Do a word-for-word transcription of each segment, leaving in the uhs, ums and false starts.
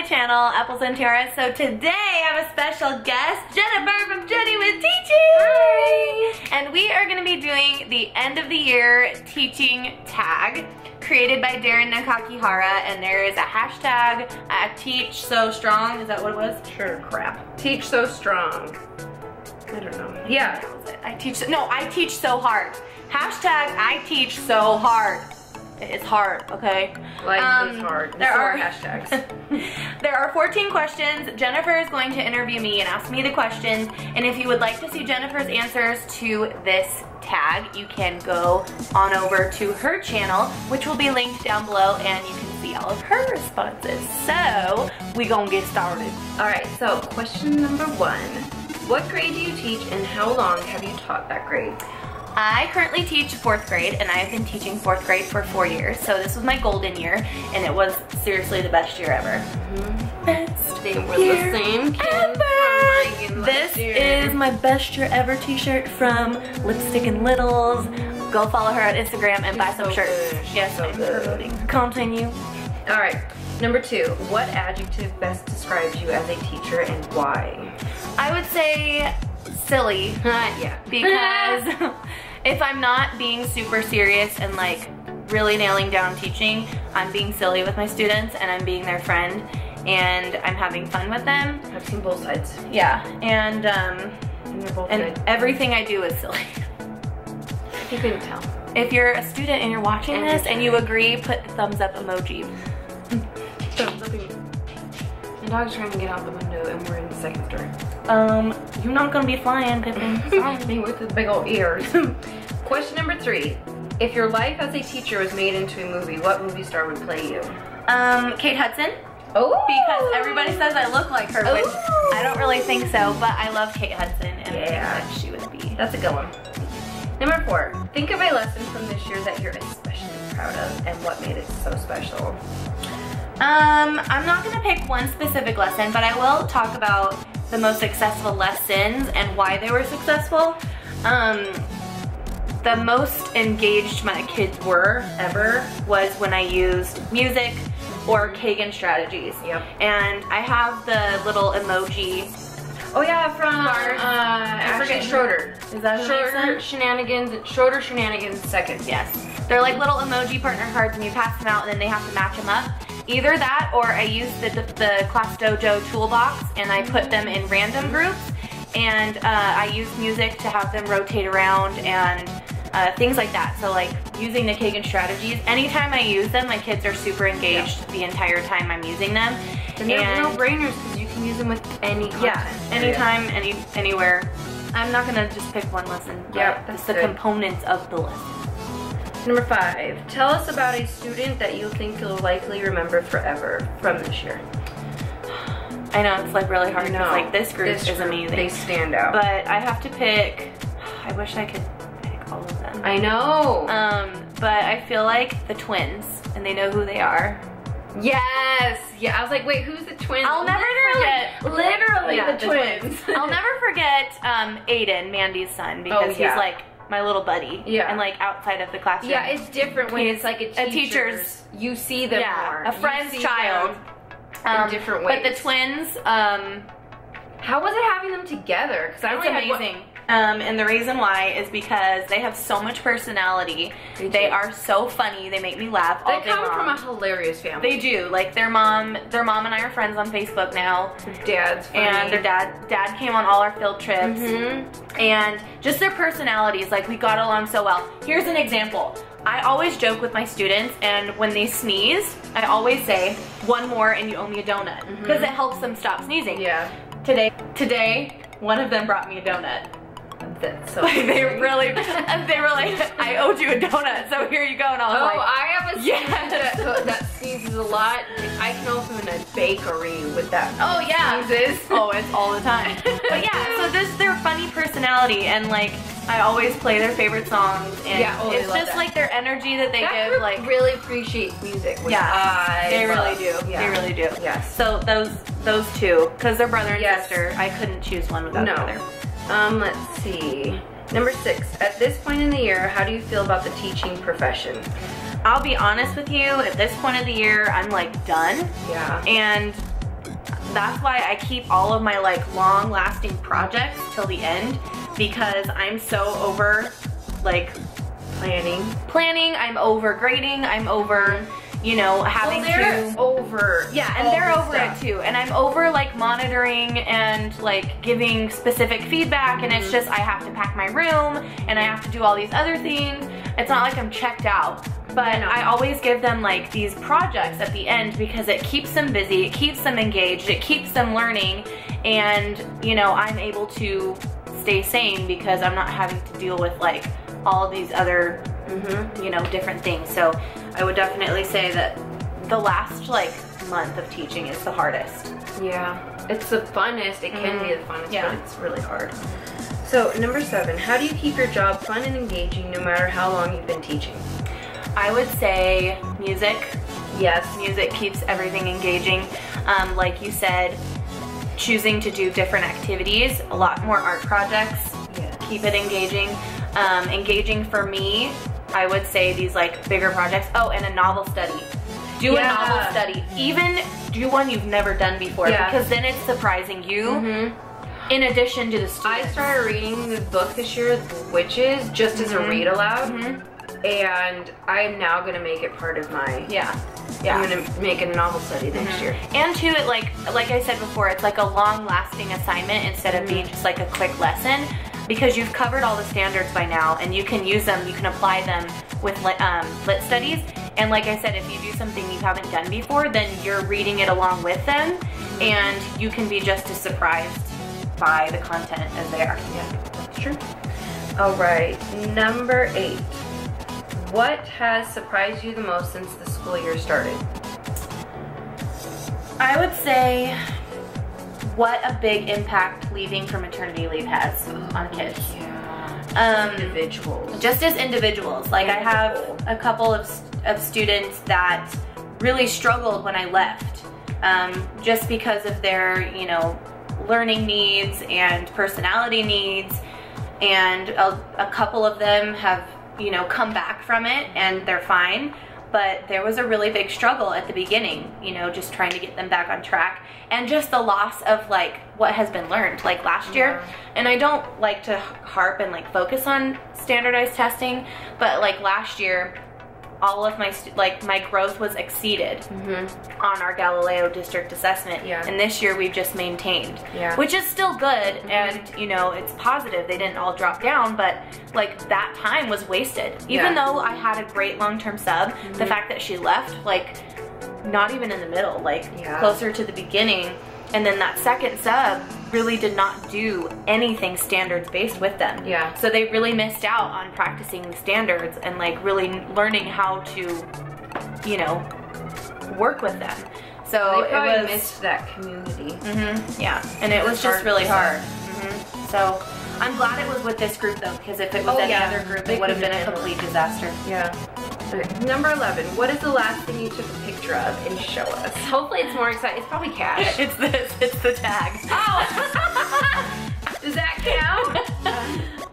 my channel, Apples and Tiaras. So today I have a special guest, Jennifer from Jenny with Teaching. Hi. And we are gonna be doing the end of the year teaching tag created by Darin Nakakihara, and there is a hashtag, uh, teach so strong, is that what it was? Sure. Crap. Teach so strong. I don't know. Yeah. I teach, no, I teach so hard. Hashtag I teach so hard. It's hard, okay? Life um, is hard. There are hashtags. There are fourteen questions. Jennifer is going to interview me and ask me the questions. And if you would like to see Jennifer's answers to this tag, you can go on over to her channel, which will be linked down below, and you can see all of her responses. So, we gonna get started. Alright, so question number one. What grade do you teach and how long have you taught that grade? I currently teach fourth grade, and I've been teaching fourth grade for four years. So this was my golden year, and it was seriously the best year ever. Mm-hmm. Best they were year the same ever. This is my best year ever t-shirt from Lipstick and Littles. Go follow her on Instagram and buy She's some so shirts. Good. Yes, so good. Continue. All right, number two. What adjective best describes you as a teacher and why? I would say silly. Yeah. Because if I'm not being super serious and like really nailing down teaching, I'm being silly with my students and I'm being their friend and I'm having fun with them. I've seen both sides. Yeah. And um, and, both and everything I do is silly. You couldn't tell. If you're a student and you're watching and this you're and you agree, put the thumbs up emoji. Thumbs up emoji. The dog's trying to get out the window and we're in the second story. Um, you're not gonna be flying, Pippin. Sorry. Me with the big old ears. Question number three. If your life as a teacher was made into a movie, what movie star would play you? Um, Kate Hudson. Oh! Because everybody says I look like her, which Ooh. I don't really think so, but I love Kate Hudson and yeah. I think that she would be. That's a good one. Number four. Think of a lesson from this year that you're especially proud of and what made it so special. Um, I'm not gonna pick one specific lesson, but I will talk about the most successful lessons and why they were successful. Um, the most engaged my kids were ever was when I used music or Kagan strategies. Yep. And I have the little emoji. Oh yeah, from card. uh, I forget Schroeder. Is that Schroeder shenanigans? Schroeder shenanigans second. Yes. They're like little emoji partner cards, and you pass them out, and then they have to match them up. Either that, or I use the, the, the Class Dojo toolbox, and I put them in random groups, and uh, I use music to have them rotate around and uh, things like that. So like using the Kagan strategies, anytime I use them, my kids are super engaged yeah. the entire time I'm using them. And they're no-brainers because you can use them with any content. Yeah, anytime, yeah. any anywhere. I'm not gonna just pick one lesson. Yeah, that's the good. components of the lesson. Number five, tell us about a student that you think you'll likely remember forever from this year. I know, it's like really hard because like this group this is amazing. They stand out. But I have to pick, I wish I could pick all of them. I know. Um, but I feel like the twins, and they know who they are. Yes. Yeah, I was like, wait, who's the twins? I'll never forget. Literally yeah, the, the twins. twins. I'll never forget um, Aiden, Mandy's son, because oh, yeah. he's like, my little buddy. Yeah. And like outside of the classroom. Yeah, it's different when it's like a teacher's. A teacher's you see them yeah, more. A friend's child. Um, in different ways. But the twins, um... how was it having them together? Because I only had one. Um, and the reason why is because they have so much personality. They, they are so funny. They make me laugh all day long. They come from a hilarious family. They do. Like their mom, their mom and I are friends on Facebook now. Their dad's funny. And their dad, dad came on all our field trips. Mm-hmm. And just their personalities, like we got along so well. Here's an example. I always joke with my students, and when they sneeze, I always say, one more and you owe me a donut. Because mm-hmm. it helps them stop sneezing. Yeah. Today, today, one of them brought me a donut. That's so like they really, they were like, I owed you a donut, so here you go, and I was oh, like, oh, I have a yes. that, that sneezes a lot. I can open a bakery with that. Oh yeah, sneezes. Oh, it's all the time. But yeah, so this their funny personality, and like I always play their favorite songs, and yeah, oh, it's just that. like their energy that they that give. Like really appreciates music. Which yeah, I they love. really do. Yeah. They really do. Yes. So those those two, because they're brother and yes. sister, I couldn't choose one without no. the other. Um, let's see. Number six, at this point in the year, how do you feel about the teaching profession? I'll be honest with you, at this point of the year, I'm like done. Yeah. And that's why I keep all of my like long lasting projects till the end, because I'm so over like planning. Planning, I'm over grading, I'm over, you know, having well, to over yeah and they're over stuff. It too, and I'm over like monitoring and like giving specific feedback, and it's just I have to pack my room and I have to do all these other things. It's not like I'm checked out, but I always give them like these projects at the end because it keeps them busy, it keeps them engaged, it keeps them learning, and you know, I'm able to stay sane because I'm not having to deal with like all these other mm-hmm. you know, different things. So I would definitely say that the last like month of teaching is the hardest. Yeah, it's the funnest. It can mm. be the funnest, yeah. but it's really hard. So number seven, how do you keep your job fun and engaging no matter how long you've been teaching? I would say music. Yes, music keeps everything engaging. Um, like you said, choosing to do different activities, a lot more art projects, yes. keep it engaging. Um, engaging for me, I would say these like bigger projects. Oh, and a novel study. Do yeah. a novel study. Even do one you've never done before, yeah. because then it's surprising you. Mm-hmm. In addition to the students. I started reading this book this year, The Witches, just mm-hmm. as a read aloud, mm-hmm. and I'm now gonna make it part of my yeah. Yeah. I'm gonna make a novel study next mm-hmm. year. And too, it like like I said before, it's like a long-lasting assignment instead of mm-hmm. being just like a quick lesson. Because you've covered all the standards by now, and you can use them, you can apply them with lit, um, lit studies. And like I said, if you do something you haven't done before, then you're reading it along with them, and you can be just as surprised by the content as they are. Yeah, that's true. All right, number eight. What has surprised you the most since the school year started? I would say, what a big impact leaving for maternity leave has on kids. Yeah. Um, individuals. Just as individuals. Like Individual. I have a couple of, of students that really struggled when I left, um, just because of their, you know, learning needs and personality needs. And a, a couple of them have, you know, come back from it and they're fine. But there was a really big struggle at the beginning, you know, just trying to get them back on track, and just the loss of like what has been learned like last year. And I don't like to harp and like focus on standardized testing, but like last year, all of my, like my growth was exceeded mm-hmm. on our Galileo district assessment. Yeah. And this year we've just maintained, yeah. which is still good. Mm-hmm. And you know, it's positive. They didn't all drop down, but like that time was wasted. Even yeah. though I had a great long-term sub, mm-hmm. the fact that she left, like not even in the middle, like yeah. closer to the beginning. And then that second sub really did not do anything standards-based with them. Yeah. So they really missed out on practicing standards and like really learning how to, you know, work with them. So they probably it was, missed that community. Mm-hmm, yeah. And it, it was, was just really hard. Mm-hmm. So I'm glad it was with this group though, because if it was oh, any yeah. other group, it would have been a complete disaster. Yeah. Okay. Number eleven, what is the last thing you took a picture of and show us? Hopefully it's more exciting. It's probably cash. It's this. It's the tag. Oh! Does that count?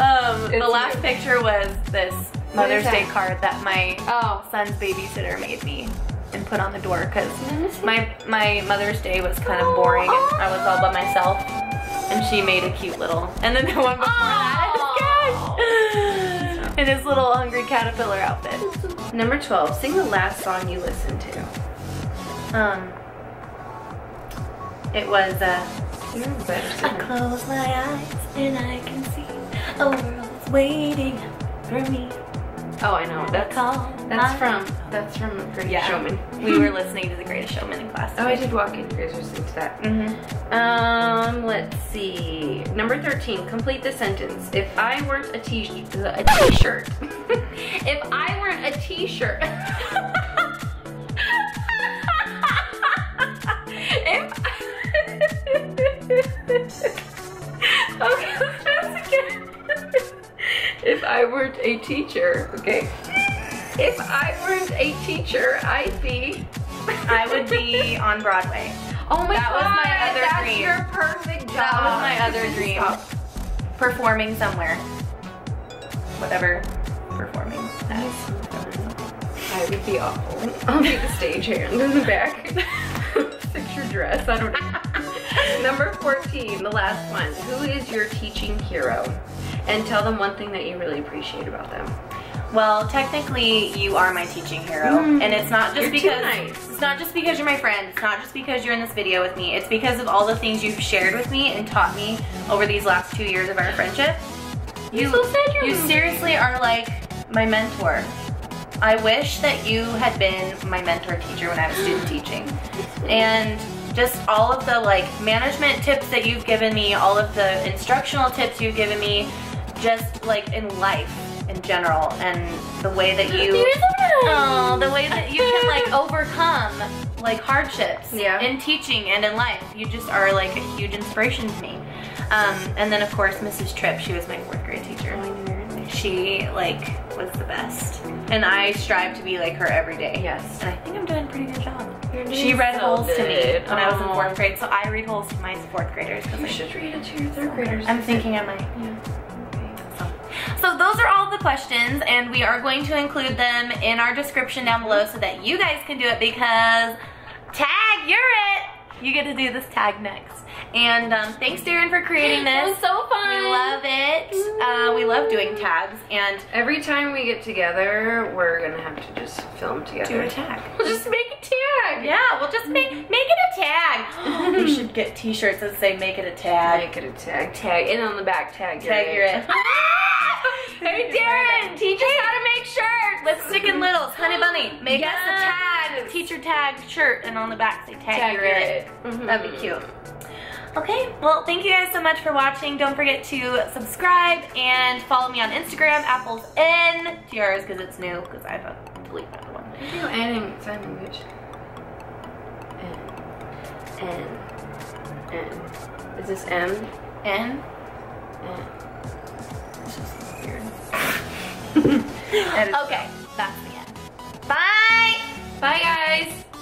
um, the last picture was this Mother's Day card that my oh. son's babysitter made me and put on the door, because my, my Mother's Day was kind of boring. Oh. And I was all by myself, and she made a cute little. And then the one before oh. that is cash. In his little hungry caterpillar outfit. Number twelve, sing the last song you listened to. Um, it was, uh, I close my eyes and I can see a world waiting for me. Oh, I know. That's, that's from, that's from The Greatest yeah. Showman. We were listening to The Greatest Showman in class. Oh, I did walk in. You guys were listening to that. Mm-hmm. Um, let's see. Number thirteen, complete the sentence. If I weren't a t-shirt, a t-shirt. If I weren't a t-shirt. If I... Okay. If I weren't a teacher, okay. If I weren't a teacher, I'd be. I would be on Broadway. Oh my that God! That was my other that's dream. That's your perfect job. That was my other dream. Oh. Performing somewhere. Whatever. Performing. Nice. I would be awful. I'll be the stagehand in the back. Picture dress. I don't know. Number fourteen, the last one. Who is your teaching hero? And tell them one thing that you really appreciate about them. Well, technically, you are my teaching hero, mm. and it's not just you're because nice. it's not just because you're my friend. It's not just because you're in this video with me. It's because of all the things you've shared with me and taught me over these last two years of our friendship. You, so sad you're you seriously are like my mentor. I wish that you had been my mentor teacher when I was student teaching, and just all of the like management tips that you've given me, all of the instructional tips you've given me, just like in life. In general, and the way that you, oh, the way that you can like overcome like hardships yeah. in teaching and in life, you just are like a huge inspiration to me. Um, and then of course, Missus Tripp, she was my fourth grade teacher. She like was the best, and I strive to be like her every day. Yes, and I think I'm doing a pretty good job. You're she read so Holes good. to me when oh. I was in fourth grade, so I read Holes to my fourth graders. Cause you I should read it to your third graders. I'm thinking I might. Yeah. So those are all the questions, and we are going to include them in our description down below so that you guys can do it, because tag, you're it! You get to do this tag next. And um, thanks Darin for creating this. It was so fun. We love it. Uh, we love doing tags, and every time we get together, we're gonna have to just film together. Do a tag. We'll just make a tag. Yeah, we'll just make make it a tag. We should get T-shirts that say "Make it a tag." Make it a tag. Tag, and on the back, tag. Tag, you're it. Hey Darin, teach us how to make shirts. Lipstick and Littles, Honey Bunny, make yes. us a tag, teacher tag shirt, and on the back say tag, tag your it. it. Mm-hmm. That'd be cute. Okay, well thank you guys so much for watching. Don't forget to subscribe and follow me on Instagram, apples and tiaras, because it's new, because I have to delete that one. You know, and sign language. N. N. N. Is this M? N? N. It's just weird. Okay, that's the end. Bye! Bye guys!